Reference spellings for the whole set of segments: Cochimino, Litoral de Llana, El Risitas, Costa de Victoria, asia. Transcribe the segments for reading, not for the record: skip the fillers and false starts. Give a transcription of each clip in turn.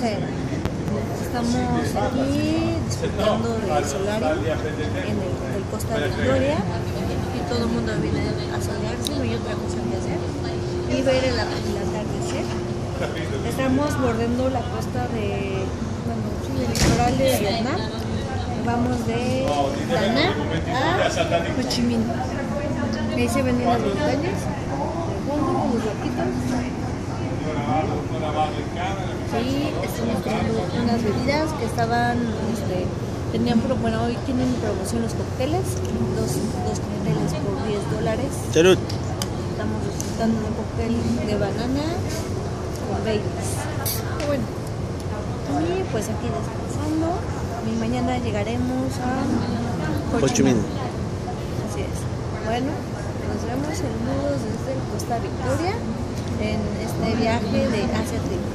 Entonces, estamos aquí disfrutando del solario en el Costa de Victoria. Y todo el mundo viene a solearse, no hay otra cosa que hacer. Y va a ir el atardecer. Estamos bordeando la costa de, el litoral de Llana. Vamos de Llana a Cochimino. Me hice venir las montañas, los ratitos. Y estamos tomando unas bebidas que estaban, bueno, hoy tienen promoción los cócteles, dos cócteles por $10. ¡Salud! Estamos disfrutando un cóctel de banana con bagels. Bueno, y pues aquí descansando, y mañana llegaremos a Cochimino. Así es. Bueno, nos vemos, saludos desde el Costa Victoria en este viaje de Asia Tribu.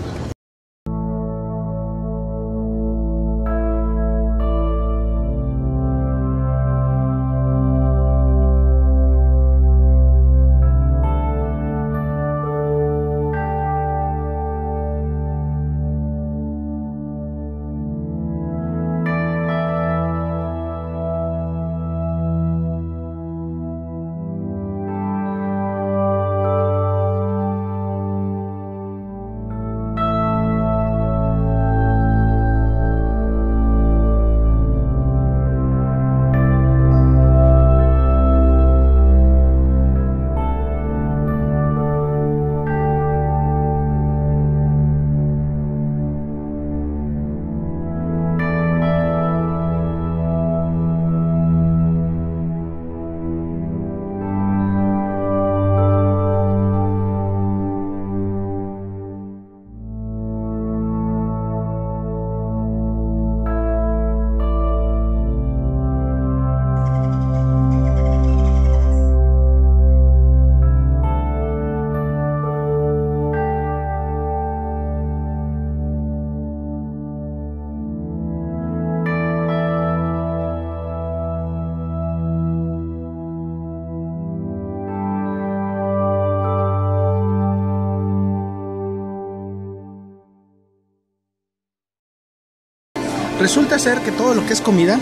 Resulta ser que todo lo que es comida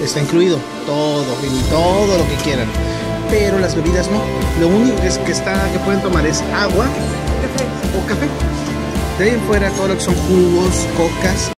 está incluido, todo lo que quieran, pero las bebidas no. Lo único que pueden tomar es agua o café. De ahí en fuera todo lo que son jugos, cocas,